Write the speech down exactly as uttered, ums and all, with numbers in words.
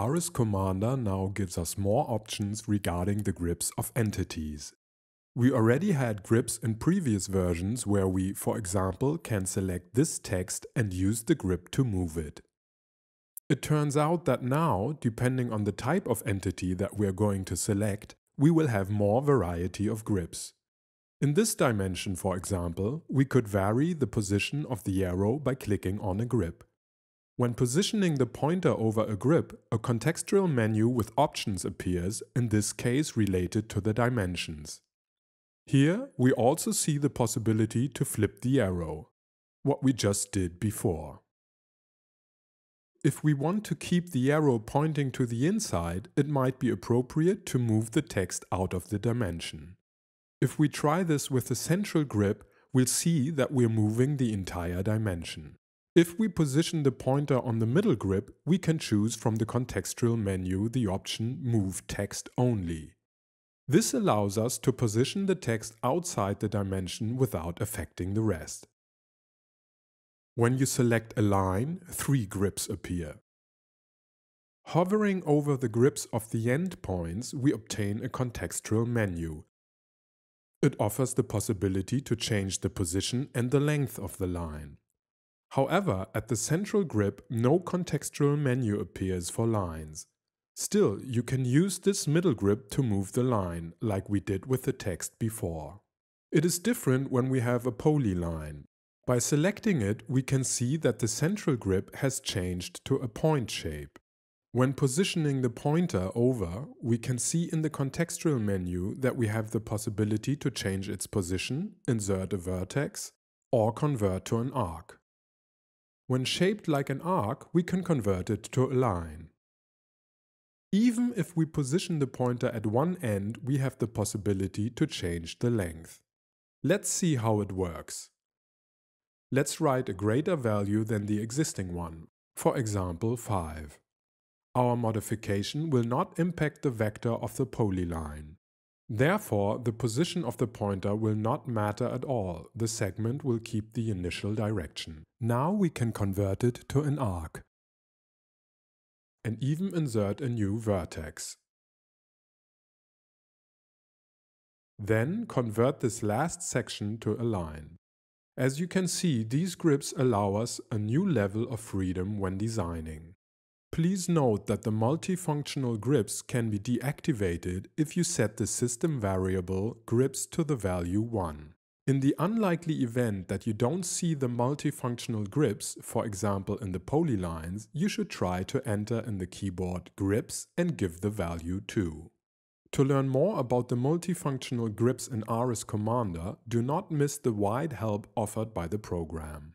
ARES Commander now gives us more options regarding the grips of entities. We already had grips in previous versions where we, for example, can select this text and use the grip to move it. It turns out that now, depending on the type of entity that we are going to select, we will have more variety of grips. In this dimension, for example, we could vary the position of the arrow by clicking on a grip. When positioning the pointer over a grip, a contextual menu with options appears, in this case related to the dimensions. Here, we also see the possibility to flip the arrow, what we just did before. If we want to keep the arrow pointing to the inside, it might be appropriate to move the text out of the dimension. If we try this with the central grip, we'll see that we're moving the entire dimension. If we position the pointer on the middle grip, we can choose from the contextual menu the option Move Text Only. This allows us to position the text outside the dimension without affecting the rest. When you select a line, three grips appear. Hovering over the grips of the endpoints, we obtain a contextual menu. It offers the possibility to change the position and the length of the line. However, at the central grip, no contextual menu appears for lines. Still, you can use this middle grip to move the line, like we did with the text before. It is different when we have a polyline. By selecting it, we can see that the central grip has changed to a point shape. When positioning the pointer over, we can see in the contextual menu that we have the possibility to change its position, insert a vertex, or convert to an arc. When shaped like an arc, we can convert it to a line. Even if we position the pointer at one end, we have the possibility to change the length. Let's see how it works. Let's write a greater value than the existing one, for example five. Our modification will not impact the vector of the polyline. Therefore, the position of the pointer will not matter at all. The segment will keep the initial direction. Now we can convert it to an arc and even insert a new vertex. Then convert this last section to a line. As you can see, these grips allow us a new level of freedom when designing. Please note that the multifunctional grips can be deactivated if you set the system variable grips to the value one. In the unlikely event that you don't see the multifunctional grips, for example in the polylines, you should try to enter in the keyboard grips and give the value two. To learn more about the multifunctional grips in ARES Commander, do not miss the wide help offered by the program.